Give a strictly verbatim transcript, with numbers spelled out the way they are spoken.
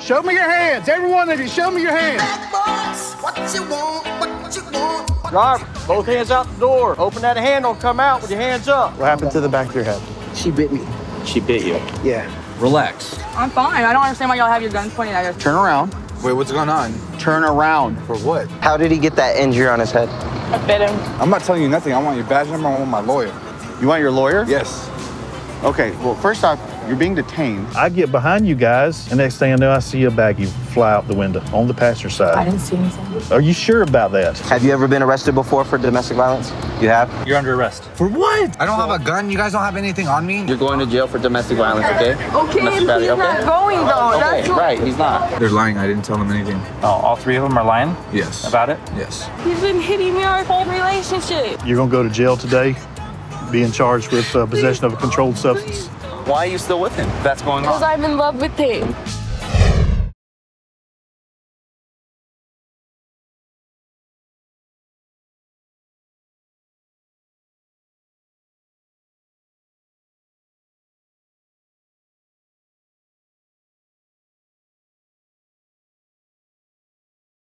Show me your hands. Every one of you, show me your hands. What you want, what you want, what Driver, both hands out the door. Open that handle, come out with your hands up. What happened to the back of your head? She bit me. She bit you? Yeah. Relax. I'm fine. I don't understand why y'all have your guns pointed at us. Turn around. Wait, what's going on? Turn around. For what? How did he get that injury on his head? I bit him. I'm not telling you nothing. I want your badge number. I want my lawyer. You want your lawyer? Yes. Okay, well, first off, you're being detained. I get behind you guys, and next thing I know, I see a baggie fly out the window on the passenger side. I didn't see anything. Are you sure about that? Have you ever been arrested before for domestic violence? You have? You're under arrest. For what? I don't so, have a gun. You guys don't have anything on me. You're going to jail for domestic violence, okay? Okay, he's not going, though. Okay, That's right, he's not. They're lying. I didn't tell them anything. Oh, all three of them are lying? Yes. About it? Yes. He's been hitting me our whole relationship. You're going to go to jail today? Being charged with uh, possession of a controlled substance. Why are you still with him? That's going on. Because I'm in love with him.